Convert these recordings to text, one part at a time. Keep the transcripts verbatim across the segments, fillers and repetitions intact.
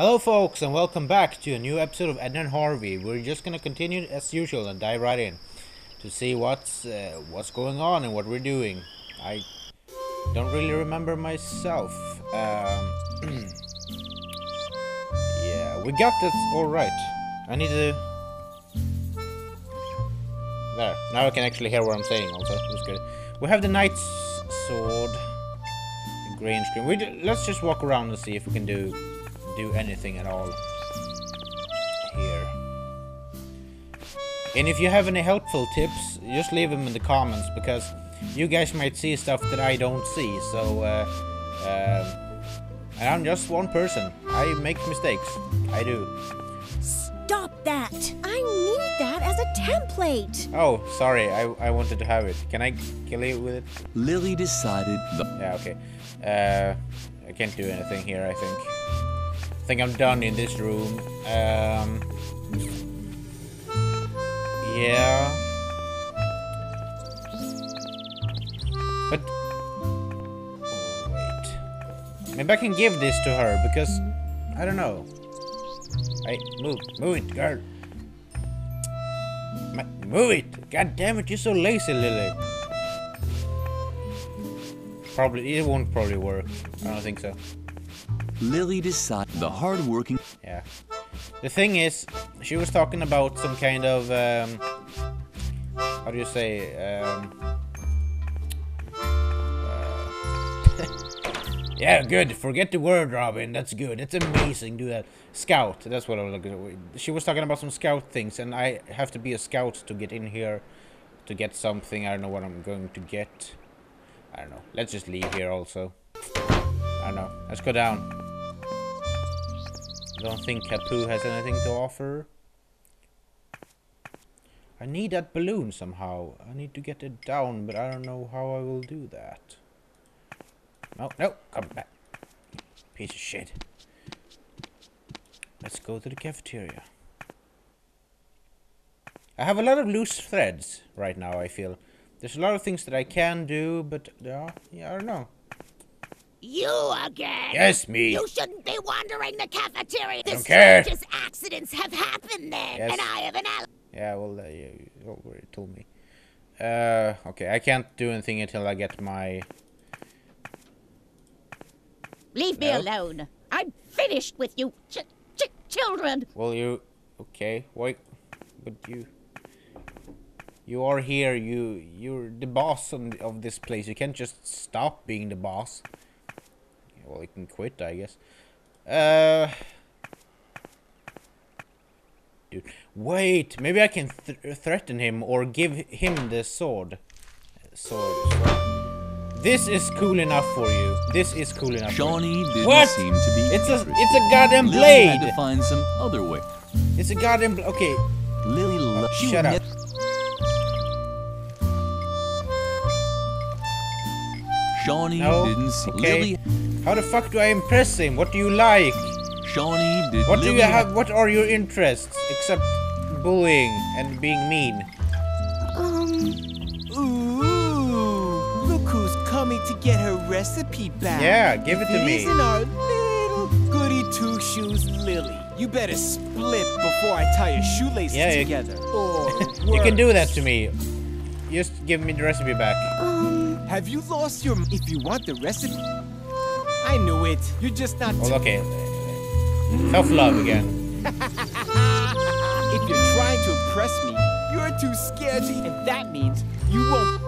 Hello folks, and welcome back to a new episode of Edna and Harvey. We're just gonna continue as usual and dive right in to see what's uh, what's going on and what we're doing. I don't really remember myself. Um, yeah, we got this all right. I need to... There, now I can actually hear what I'm saying also. That's good. We have the knight's sword, the green screen. We d let's just walk around and see if we can do... do anything at all here. And if you have any helpful tips, just leave them in the comments, because you guys might see stuff that I don't see. So uh, uh, and I'm just one person. I make mistakes. I do. Stop that! I need that as a template. Oh, sorry. I, I wanted to have it. Can I kill it with it? Lilli decided. Yeah. Okay. Uh, I can't do anything here, I think. I think I'm done in this room. Um, yeah. But... Oh, wait. Maybe I can give this to her, because... I don't know. Hey, move. Move it, girl. Move it! God damn it, you're so lazy, Lilli. Probably, it won't probably work. I don't think so. Lilli decided the hard-working... Yeah. The thing is, she was talking about some kind of... Um, how do you say... Um, uh, yeah, good. Forget the word, Robin. That's good. That's amazing. Do that. Scout. That's what I was looking at. She was talking about some scout things, and I have to be a scout to get in here to get something. I don't know what I'm going to get. I don't know. Let's just leave here also. I don't know. Let's go down. I don't think Kapu has anything to offer. I need that balloon somehow. I need to get it down, but I don't know how I will do that. No, no, come back. Piece of shit. Let's go to the cafeteria. I have a lot of loose threads right now, I feel. There's a lot of things that I can do, but yeah, yeah, I don't know. You again? Yes, me. You shouldn't be wandering the cafeteria. The strangest accidents have happened there, yes. And I have an al- Yeah, well, uh, you already told me. Uh, okay, I can't do anything until I get my... Leave no. me alone. I'm finished with you, ch ch children. Well, you... Okay, wait. But you... You are here. You, you're the boss of this place. You can't just stop being the boss. Well, you can quit, I guess. Uh, dude, wait. Maybe I can th threaten him or give him the sword. Sword. sword. This is cool enough for you. This is cool enough. Johnny for you. What? Seem to be it's a it's a goddamn Lilli blade. Had to find some other way. It's a goddamn bl okay. Lilli, oh, shut up. Johnny no? didn't see okay. Lilli. How the fuck do I impress him? What do you like? Shawnee did what do you have? What are your interests except bullying and being mean? Um. Ooh! Look who's coming to get her recipe back. Yeah, give it to me. Isn't our little goody two shoes, Lilli? You better split before I tie your shoelaces yeah, you together. You can do that to me. Just give me the recipe back. Um. Have you lost your? If you want the recipe. I knew it. You're just not. Well, okay. Self-love again. If you're trying to impress me, you're too scared, and that means you won't.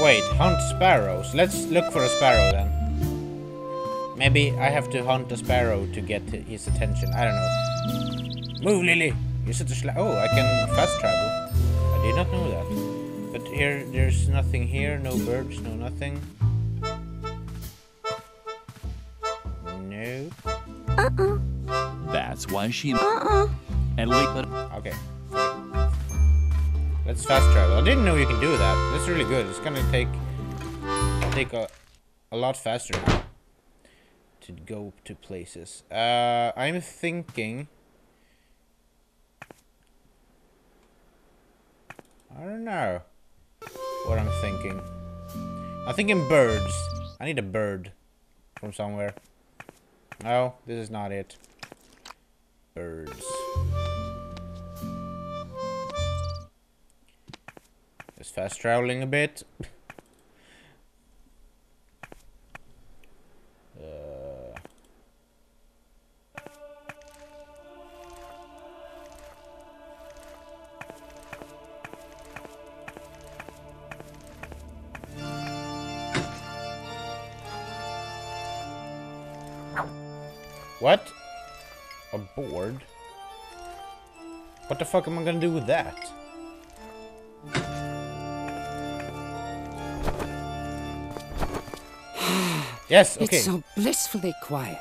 Wait, hunt sparrows. Let's look for a sparrow then. Maybe I have to hunt a sparrow to get his attention. I don't know. Move, Lilli. You said to oh, I can fast travel. I did not know that. But here, there's nothing here. No birds. No nothing. Uh-uh. That's why she uh-uh. and wait but okay. Let's fast travel. I didn't know you can do that. That's really good. It's gonna take take a a lot faster now to go to places. Uh I'm thinking I don't know what I'm thinking. I'm thinking birds. I need a bird from somewhere. No, this is not it. Birds. It's fast traveling a bit. uh. What? A board? What the fuck am I gonna do with that? Yes, okay. It's so blissfully quiet.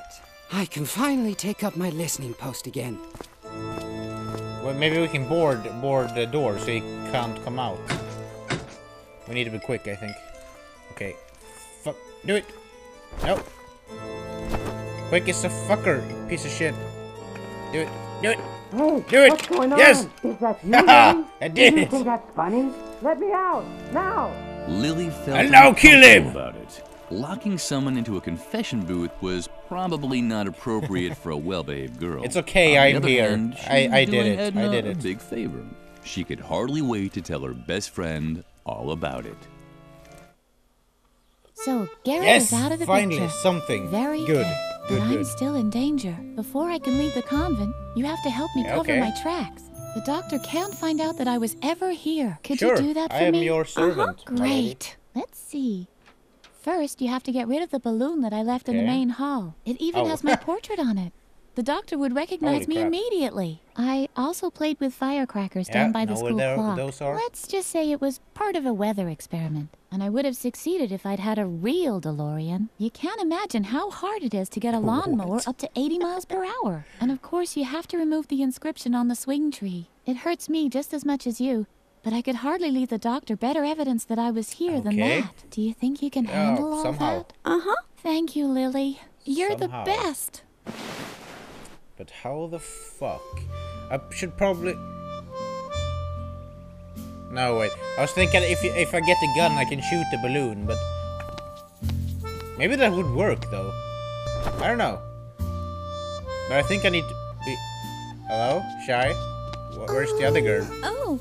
I can finally take up my listening post again. Well, maybe we can board board the door so he can't come out. We need to be quick, I think. Okay. Fuck. Do it. No. Quick is a fucker, piece of shit. Do it. Do it. Hey, do it. What's going on? Yes. Is that you? I did it. You think that's funny? Let me out now. Lilli felt and now kill him. About it. Locking someone into a confession booth was probably not appropriate for a well-behaved girl. It's okay, I'm here. Hand, I, I did it. Edna I did it. A big favor. She could hardly wait to tell her best friend all about it. So Garrett yes, is out of the finally, picture. Something very good. Good, good. But I'm still in danger. Before I can leave the convent, you have to help me cover okay. my tracks. The doctor can't find out that I was ever here. Could sure, you do that for me? I am me? Your servant. Uh-huh. Great. Let's see. First, you have to get rid of the balloon that I left okay. in the main hall. It even oh. has my portrait on it. The doctor would recognize Holy me crap. Immediately. I also played with firecrackers yeah, down by the school clock. Those are. Let's just say it was part of a weather experiment. And I would have succeeded if I'd had a real DeLorean. You can't imagine how hard it is to get a lawnmower up to eighty miles per hour. And of course, you have to remove the inscription on the swing tree. It hurts me just as much as you. But I could hardly leave the doctor better evidence that I was here okay. than that. Do you think you can no, handle all somehow. That? Uh-huh. Thank you, Lilli. You're somehow. The best. But how the fuck? I should probably... No, wait. I was thinking if, you, if I get the gun, I can shoot the balloon, but... Maybe that would work, though. I don't know. But I think I need to be... Hello? Shy? Where's oh. the other girl? Oh.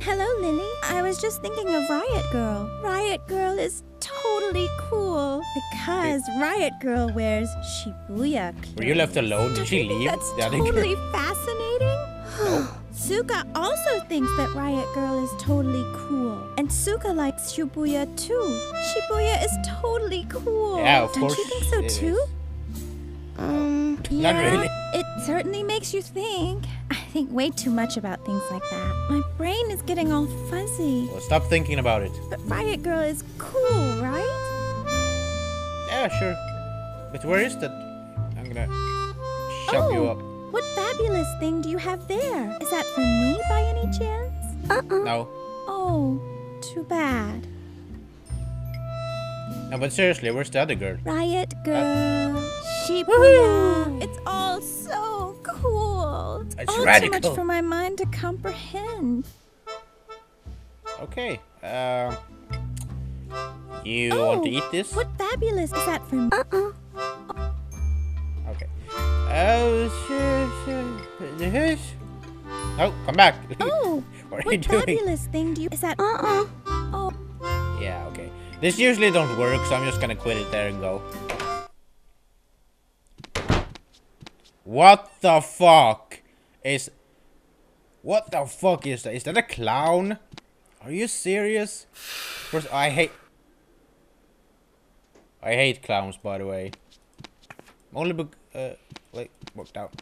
Hello, Lilli. I was just thinking of Riot Girl. Riot Girl is totally cool because it, Riot Girl wears Shibuya clothes. Were you left alone? Did she leave? That's that totally girl? Fascinating. No. Suka also thinks that Riot Girl is totally cool, and Suka likes Shibuya too. Shibuya is totally cool. Yeah, of Don't course you think so too? Is. Um, yeah, Not really. It certainly makes you think. I think way too much about things like that. My brain is getting all fuzzy. Well, stop thinking about it. But Riot Girl is cool, right? Yeah, sure. But where is that? I'm gonna shove oh, you up. What fabulous thing do you have there? Is that for me by any chance? Uh-uh. No. Oh, too bad. No, but seriously, where's the other girl? Riot Girl. Uh, Shibuya. It's all so cool. It's oh, radical. Too much for my mind to comprehend. Okay. Uh, you oh, want to eat this? What fabulous is that for me? Uh-uh. Okay. Oh, sure, sure. Oh, come back. Oh, what are you doing? What fabulous thing do you... Is that... Uh-uh. Oh. Yeah, okay. This usually don't work, so I'm just gonna quit it there and go. What the fuck is... What the fuck is that? Is that a clown? Are you serious? First, I hate... I hate clowns, by the way. Only book... Uh, wait, walked out.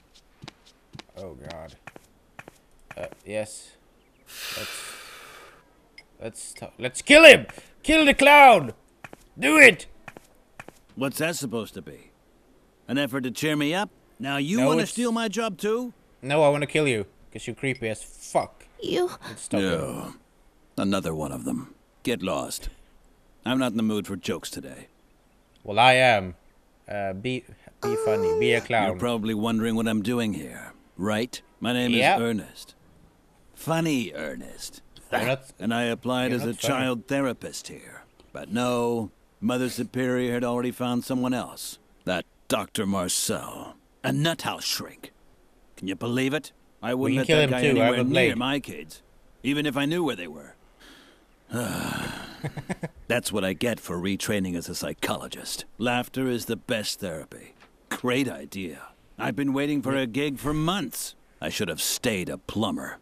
Oh, God. Uh, yes. Let's... Let's... Let's kill him! Kill the clown! Do it! What's that supposed to be? An effort to cheer me up? Now you no, want to steal my job too? No, I want to kill you, because you're creepy as fuck. You... No. Another one of them. Get lost. I'm not in the mood for jokes today. Well, I am. Uh, be be funny. Be a clown. You're probably wondering what I'm doing here, right? My name yeah. is Ernest. Funny Ernest. Not, and I applied as a funny. child therapist here. But no, Mother Superior had already found someone else. That Doctor Marcel, a nuthouse shrink. Can you believe it? I wouldn't let that guy anywhere near my kids, even if I knew where they were. That's what I get for retraining as a psychologist. Laughter is the best therapy. Great idea. I've been waiting for a gig for months. I should have stayed a plumber.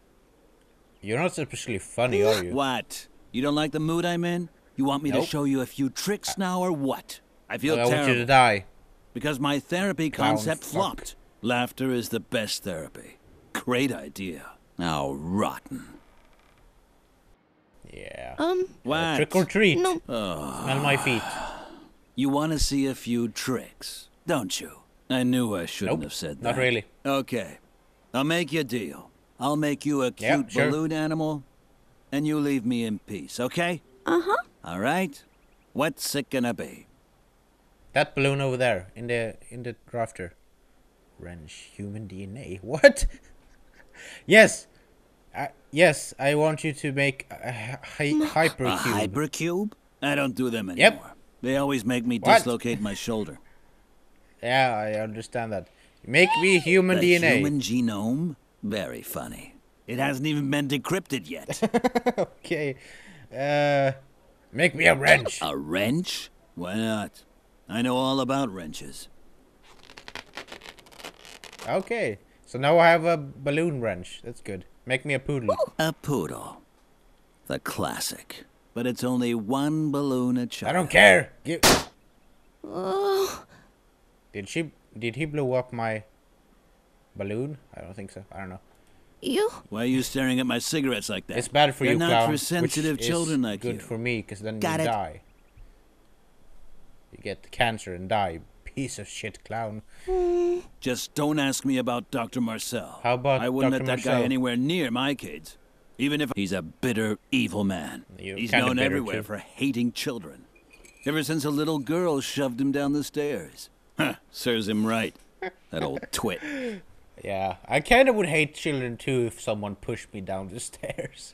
You're not especially funny, are you? What? You don't like the mood I'm in? You want me nope. to show you a few tricks now or what? I feel well, I terrible. I want you to die. Because my therapy concept Clown, flopped. Fuck. Laughter is the best therapy. Great idea. Now rotten. Yeah. Um. What? Trick or treat. No. Oh. Smell my feet. You want to see a few tricks, don't you? I knew I shouldn't nope, have said that. Not really. Okay. I'll make you a deal. I'll make you a cute yep, sure. balloon animal, and you leave me in peace, okay? Uh-huh. All right. What's it gonna be? That balloon over there in the in the drafter. Wrench human D N A. What? Yes. Uh, yes, I want you to make a hi hypercube. A hypercube? I don't do them anymore. Yep. They always make me what? dislocate my shoulder. Yeah, I understand that. Make me human the D N A. Human genome? Very funny. It hasn't even been decrypted yet. Okay. Uh, make me a wrench. A wrench? Why not? I know all about wrenches. Okay. So now I have a balloon wrench. That's good. Make me a poodle. A poodle. The classic. But it's only one balloon a child. I don't care. Give... Oh. Did she... Did he blow up my balloon? I don't think so. I don't know. You? Why are you staring at my cigarettes like that? It's bad for They're you, clown. Not for sensitive which children is like good you. For me, because then Got you it. die. You get cancer and die, piece of shit, clown. Just don't ask me about Doctor Marcel. How about I wouldn't Doctor let that Marcel? guy anywhere near my kids, even if he's a bitter, evil man. You're he's known everywhere too. for hating children. Ever since a little girl shoved him down the stairs. Huh, serves him right. That old twit. Yeah, I kind of would hate children too if someone pushed me down the stairs.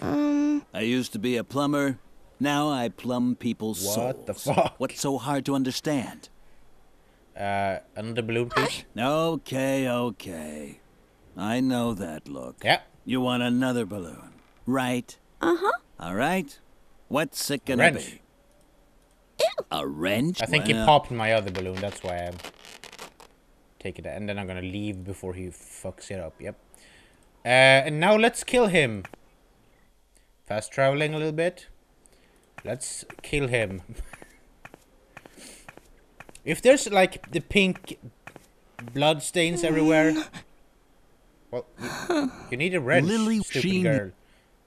Um. I used to be a plumber. Now I plumb people's what souls. What the fuck? What's so hard to understand? Uh, another balloon, please. Okay, okay. I know that look. Yeah. You want another balloon, right? Uh-huh. All right. What's it gonna wrench. be? A wrench? I think well, he popped my other balloon, that's why I'm taking that. And then I'm gonna leave before he fucks it up, yep. Uh, and now let's kill him. Fast traveling a little bit. Let's kill him. If there's like the pink blood stains everywhere. Well, you, you need a wrench, Lilli stupid she... girl.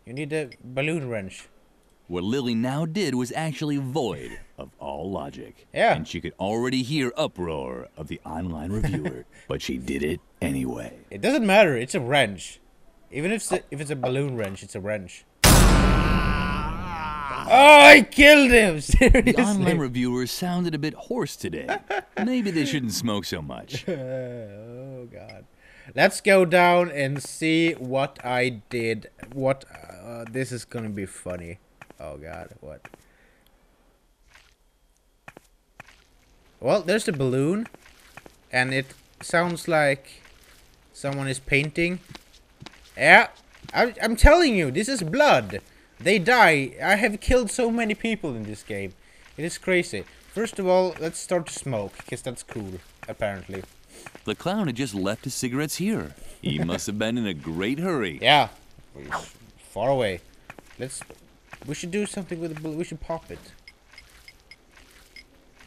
You need a balloon wrench. What Lilli now did was actually void of all logic. Yeah. And she could already hear uproar of the online reviewer, but she did it anyway. It doesn't matter, it's a wrench. Even if it's a, if it's a balloon wrench, it's a wrench. Oh, I killed him! Seriously. The online reviewers sounded a bit hoarse today. Maybe they shouldn't smoke so much. Uh, oh, God. Let's go down and see what I did. What? Uh, this is gonna be funny. Oh god, what? Well, there's the balloon. And it sounds like someone is painting. Yeah, I, I'm telling you, this is blood. They die. I have killed so many people in this game. It is crazy. First of all, let's start to smoke, because that's cool, apparently. The clown had just left his cigarettes here. He must have been in a great hurry. Yeah, far away. Let's... We should do something with the balloon. We should pop it.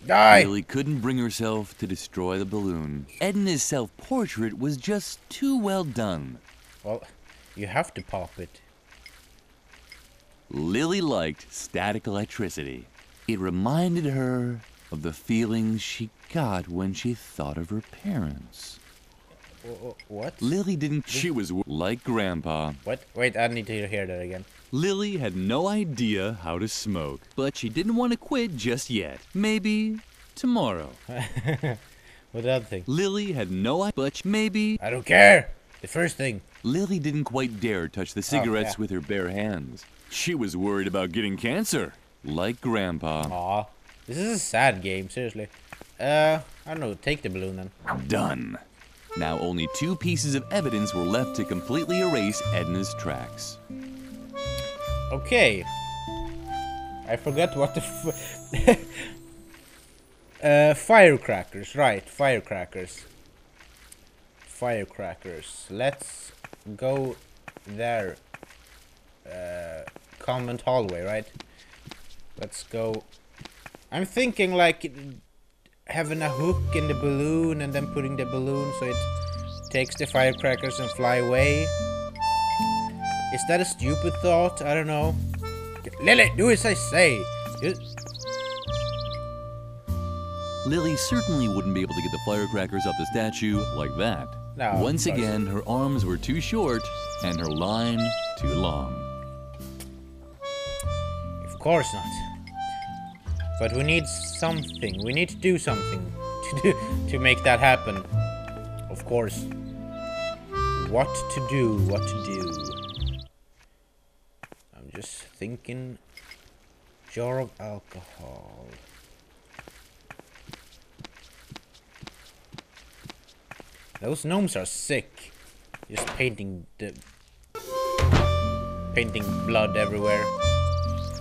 Die! Lilli couldn't bring herself to destroy the balloon. Edna's self-portrait was just too well done. Well, you have to pop it. Lilli liked static electricity. It reminded her of the feelings she got when she thought of her parents. What? Lilli didn't... She was like Grandpa. What? Wait, I need to hear that again. Lilli had no idea how to smoke, but she didn't want to quit just yet. Maybe tomorrow. What other thing? Lilli had no idea, but maybe... I don't care! The first thing. Lilli didn't quite dare touch the cigarettes oh, yeah. with her bare hands. She was worried about getting cancer. Like Grandpa. Aw. This is a sad game, seriously. Uh, I don't know. Take the balloon then. Done. Now only two pieces of evidence were left to completely erase Edna's tracks. Okay. I forgot what the f uh, firecrackers, right, firecrackers. Firecrackers. Let's go there. Uh, convent hallway, right? Let's go. I'm thinking like having a hook in the balloon and then putting the balloon so it takes the firecrackers and fly away. Is that a stupid thought? I don't know. Lilli, do as I say! You... Lilli certainly wouldn't be able to get the firecrackers up the statue like that. No, once again, her arms were too short and her line too long. Of course not. But we need something. We need to do something to, do, to make that happen. Of course. What to do, what to do. Just thinking. Jar of alcohol. Those gnomes are sick. Just painting the painting blood everywhere.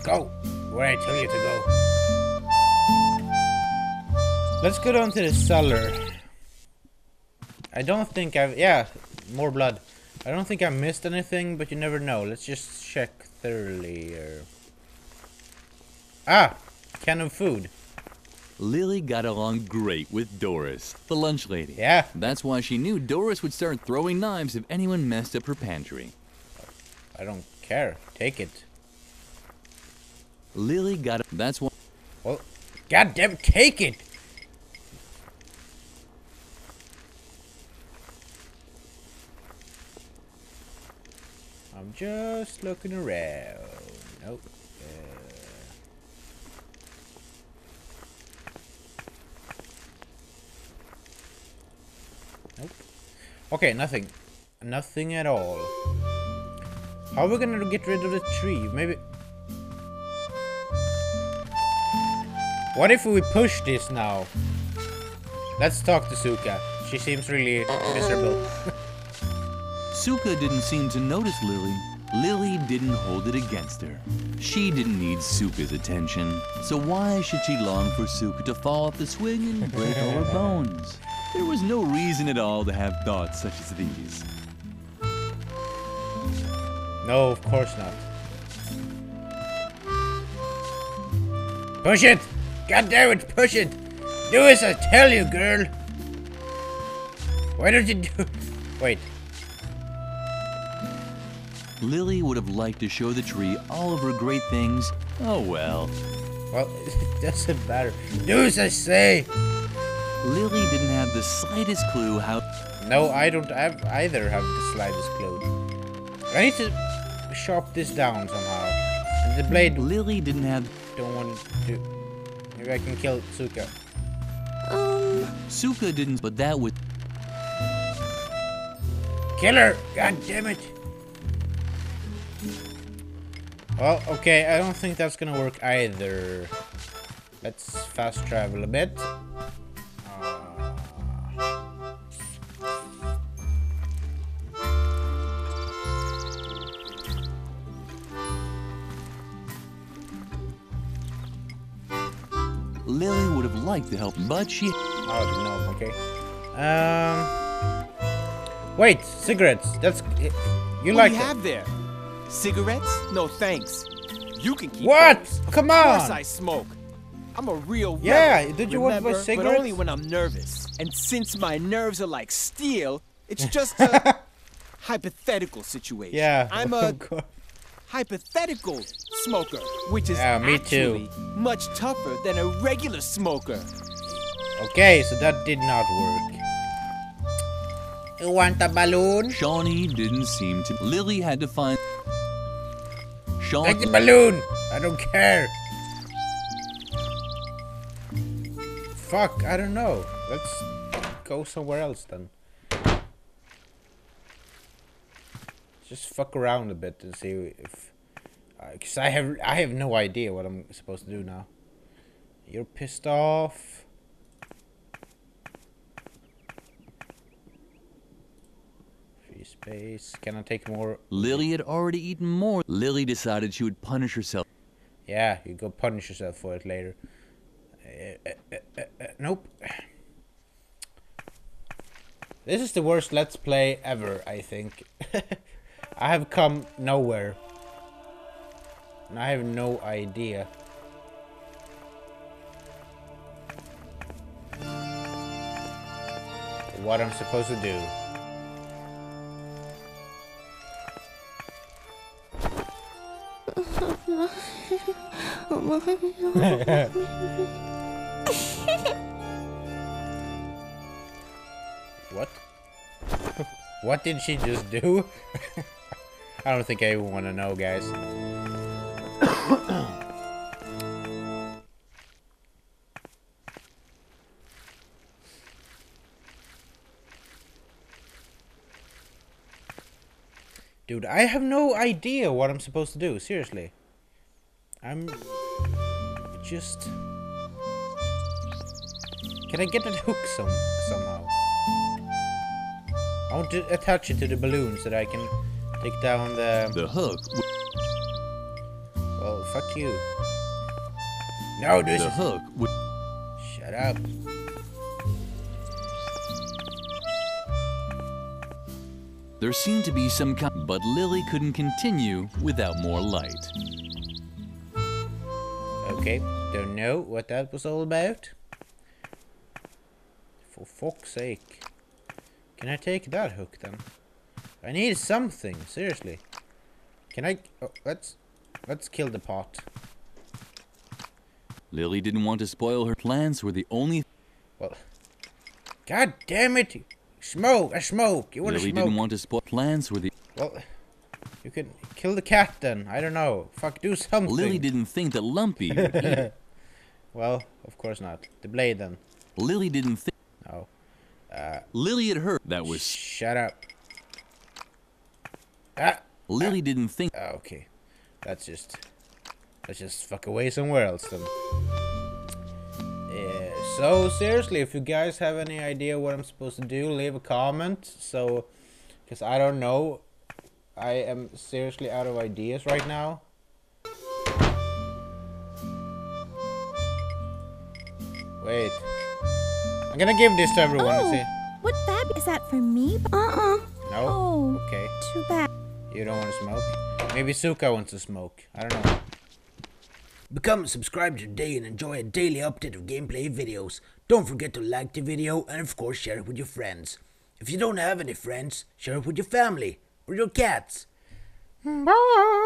Go where I tell you to go. Let's go down to the cellar. I don't think I've yeah, more blood. I don't think I missed anything, but you never know. Let's just check thoroughly. Ah! Can of food. Lilli got along great with Doris, the lunch lady. Yeah. That's why she knew Doris would start throwing knives if anyone messed up her pantry. I don't care. Take it. Lilli got... That's why... Well, goddamn, take it! I'm just looking around. Nope. Uh. Nope. Okay, nothing. Nothing at all. How are we gonna get rid of the tree? Maybe. What if we push this now? Let's talk to Suka. She seems really miserable. Suka didn't seem to notice Lilli. Lilli didn't hold it against her. She didn't need Suka's attention, so why should she long for Suka to fall off the swing and break all her bones? There was no reason at all to have thoughts such as these. No, of course not. Push it! God damn it, push it! Do as I tell you, girl! Why don't you do... Wait. Lilli would have liked to show the tree all of her great things. Oh well. Well, it doesn't matter. Do as I say! Lilli didn't have the slightest clue how... No, I don't have either have the slightest clue. I need to sharp this down somehow. And the blade... Lilli didn't have... Don't want to... Maybe I can kill Suka. Um... Suka didn't, but that would... Kill her! God damn it! Well, okay, I don't think that's gonna work either. Let's fast travel a bit. Uh... Lilli would have liked to help, but she... Oh, no, okay. Um... Wait, cigarettes. That's... You like it. What do you have there? Cigarettes? No thanks. You can keep What? Those. Come on! Of course I smoke. I'm a real rebel. Yeah, did you remember, want my cigarettes? But only when I'm nervous. And since my nerves are like steel, it's just a hypothetical situation. Yeah. I'm a hypothetical smoker, which is yeah, me actually too. much tougher than a regular smoker. Okay, so that did not work. You want a balloon? Shawnee didn't seem to. Lilli had to find. Sean Take the balloon! I don't care! Fuck, I don't know. Let's go somewhere else then. Just fuck around a bit and see if... Uh, Cause I have, I have no idea what I'm supposed to do now. You're pissed off. Space. Can I take more? Lilli had already eaten more. Lilli decided she would punish herself. Yeah, you go punish yourself for it later. Uh, uh, uh, uh, nope. This is the worst Let's Play ever, I think. I have come nowhere. And I have no idea. What I'm supposed to do. What? What did she just do? I don't think I even want to know, guys. Dude, I have no idea what I'm supposed to do, seriously. I'm just... Can I get that hook some somehow? I want to attach it to the balloon so that I can take down the... The hook? Well, fuck you. No, this the is... The hook? Shut up. There seemed to be some kind, but Lilli couldn't continue without more light. Okay, don't know what that was all about. For fuck's sake. Can I take that hook then? I need something, seriously. Can I... Oh, let's... Let's kill the pot. Lilli didn't want to spoil her plans were the only... Well... God damn it! Smoke! I smoke! You want to smoke? Lilli didn't want to spoil plans with the... Well, you can kill the cat then. I don't know. Fuck, do something. Lilli didn't think that Lumpy would eat. Well, of course not. The blade then. Lilli didn't think... No. Uh, Lilli had heard that was... Shut up. Ah! Lilli ah. didn't think... Ah, okay. That's just... Let's just fuck away somewhere else then. So seriously, if you guys have any idea what I'm supposed to do, leave a comment. So, because I don't know, I am seriously out of ideas right now. Wait, I'm gonna give this to everyone. Oh, see? What bad is that for me? Uh-uh. No. Oh, okay. Too bad. You don't want to smoke. Maybe Suka wants to smoke. I don't know. Become a subscriber today and enjoy a daily update of gameplay videos. Don't forget to like the video and of course share it with your friends. If you don't have any friends, share it with your family or your cats. Bye.